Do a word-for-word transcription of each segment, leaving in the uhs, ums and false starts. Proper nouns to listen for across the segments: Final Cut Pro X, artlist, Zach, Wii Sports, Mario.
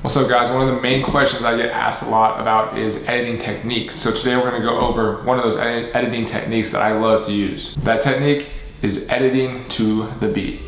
What's up guys, one of the main questions I get asked a lot about is editing techniques. So today we're gonna go over one of those ed- editing techniques that I love to use. That technique is editing to the beat.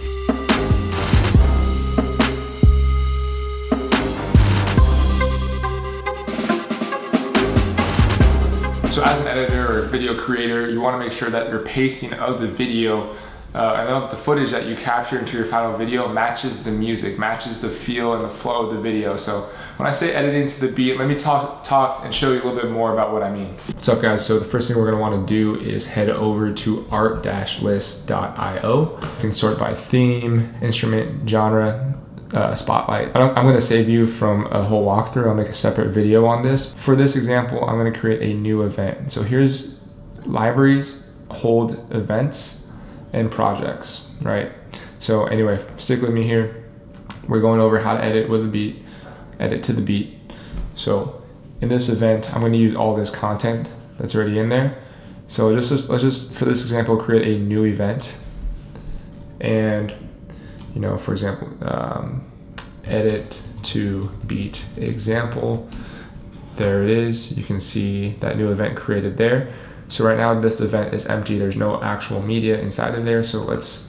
So as an editor or video creator, you wanna make sure that your pacing of the video Uh, and of the footage that you capture into your final video matches the music, matches the feel and the flow of the video. So when I say editing to the beat, let me talk, talk and show you a little bit more about what I mean. What's up guys? So the first thing we're going to want to do is head over to art dash list dot i o. You can sort by theme, instrument, genre, uh, spotlight. I don't, I'm going to save you from a whole walkthrough. I'll make a separate video on this. For this example, I'm going to create a new event. So here's libraries, hold events, and projects, right? So anyway, stick with me here. We're going over how to edit with a beat, edit to the beat. So in this event, I'm gonna use all this content that's already in there. So just, just, let's just, for this example, create a new event. And, you know, for example, um, edit to beat example. There it is. You can see that new event created there. So right now this event is empty. There's no actual media inside of there. So let's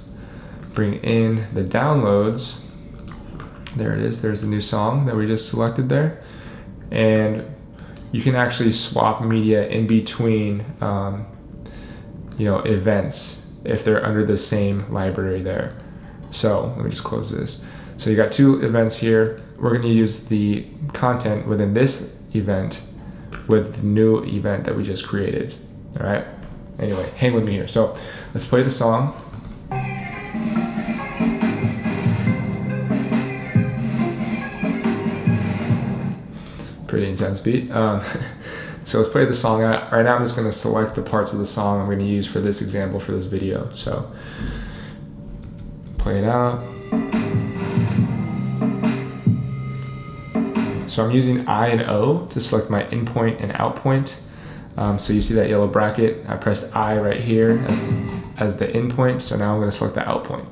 bring in the downloads. There it is. There's the new song that we just selected there. And you can actually swap media in between, um, you know, events if they're under the same library there. So let me just close this. So you got two events here. We're gonna use the content within this event with the new event that we just created. All right, anyway, hang with me here. So let's play the song. Pretty intense beat. Um, so let's play the song. Right now I'm just gonna select the parts of the song I'm gonna use for this example, for this video. So play it out. So I'm using I and O to select my in point and out point. Um, so you see that yellow bracket, I pressed I right here as the, as the in point, so now I'm going to select the out point.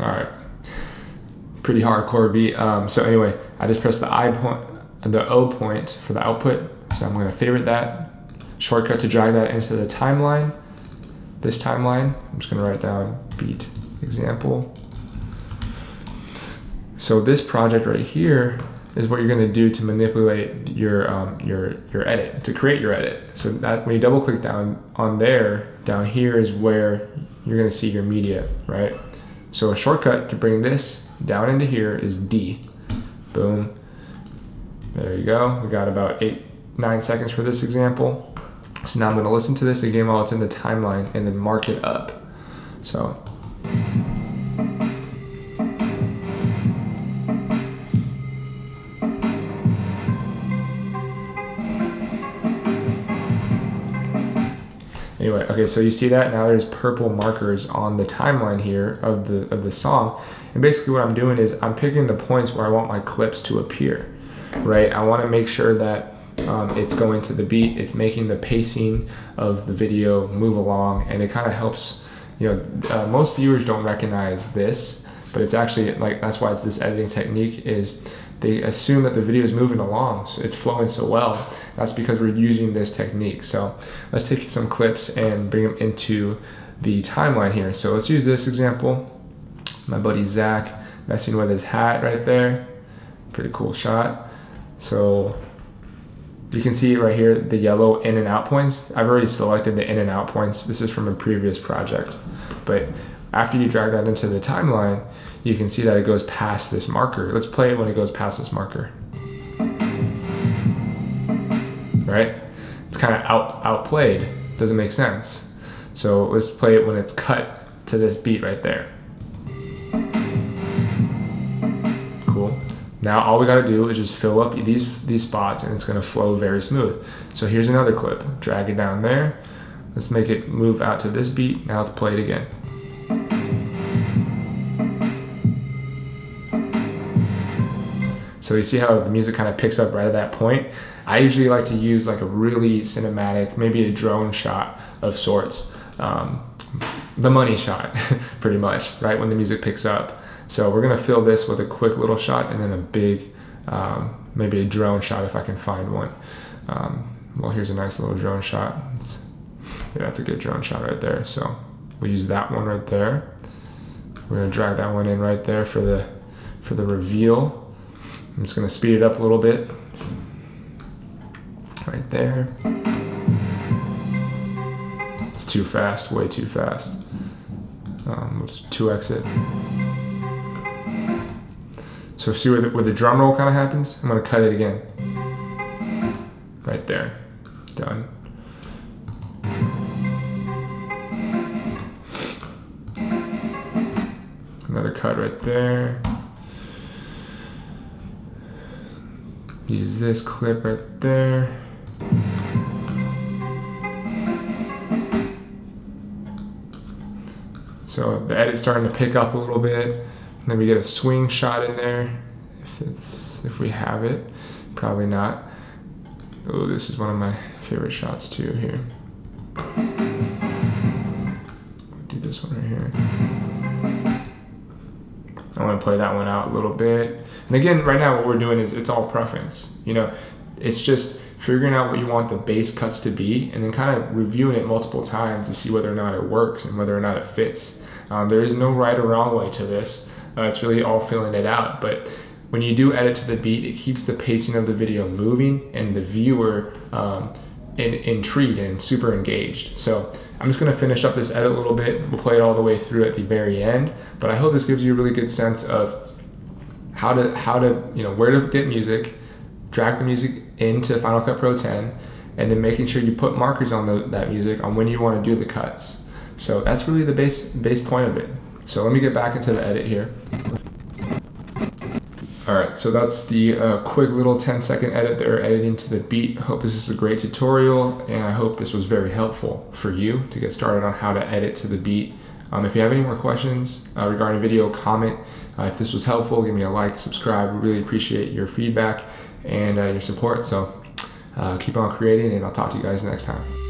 Alright, pretty hardcore beat. Um, so anyway, I just pressed the I point, the O point for the output, so I'm going to favorite that, shortcut to drag that into the timeline, this timeline, I'm just going to write down beat example. So this project right here is what you're going to do to manipulate your um, your your edit, to create your edit. So that when you double click down on there, down here is where you're going to see your media, right? So a shortcut to bring this down into here is D. Boom. There you go. We got about eight, nine seconds for this example. So now I'm going to listen to this again while it's in the timeline and then mark it up. So. Anyway, okay, so you see that now there's purple markers on the timeline here of the of the song, and basically what I'm doing is I'm picking the points where I want my clips to appear, right? I want to make sure that um, it's going to the beat, it's making the pacing of the video move along, and it kind of helps. You know, uh, most viewers don't recognize this, but it's actually like that's why it's this editing technique is. They assume that the video is moving along, so it's flowing so well. That's because we're using this technique. So let's take some clips and bring them into the timeline here. So let's use this example. My buddy Zach messing with his hat right there. Pretty cool shot. So you can see right here the yellow in and out points. I've already selected the in and out points. This is from a previous project. But after you drag that into the timeline, you can see that it goes past this marker. Let's play it when it goes past this marker. Right? It's kind of out outplayed. Doesn't make sense. So let's play it when it's cut to this beat right there. Cool. Now all we gotta do is just fill up these, these spots and it's gonna flow very smooth. So here's another clip. Drag it down there. Let's make it move out to this beat. Now let's play it again. So you see how the music kind of picks up right at that point. I usually like to use like a really cinematic, maybe a drone shot of sorts. Um, the money shot, pretty much, right when the music picks up. So we're gonna fill this with a quick little shot and then a big, um, maybe a drone shot if I can find one. Um, well, here's a nice little drone shot. It's, yeah, that's a good drone shot right there. So we'll use that one right there. We're gonna drag that one in right there for the, for the reveal. I'm just gonna speed it up a little bit. Right there. It's too fast, way too fast. Um, we'll just two X it. So see where the, where the drum roll kind of happens? I'm gonna cut it again. Right there, done. Another cut right there. Use this clip right there. So the edit's starting to pick up a little bit. And then we get a swing shot in there, if it's if we have it. Probably not. Oh, this is one of my favorite shots too. Here, do this one right here. I want to play that one out a little bit. And again, right now what we're doing is it's all preference. You know, it's just figuring out what you want the bass cuts to be and then kind of reviewing it multiple times to see whether or not it works and whether or not it fits. Um, there is no right or wrong way to this. Uh, it's really all filling it out. But when you do edit to the beat, it keeps the pacing of the video moving and the viewer um, in, intrigued and super engaged. So I'm just gonna finish up this edit a little bit. We'll play it all the way through at the very end. But I hope this gives you a really good sense of how to, how to, you know, where to get music, drag the music into Final Cut Pro ten, and then making sure you put markers on the, that music on when you want to do the cuts. So that's really the base, base point of it. So let me get back into the edit here. All right, so that's the uh, quick little ten second edit there, editing to the beat. Hope this is a great tutorial, and I hope this was very helpful for you to get started on how to edit to the beat. Um, if you have any more questions uh, regarding video, comment. Uh, if this was helpful, give me a like, subscribe. We really appreciate your feedback and uh, your support. So uh, keep on creating, and I'll talk to you guys next time.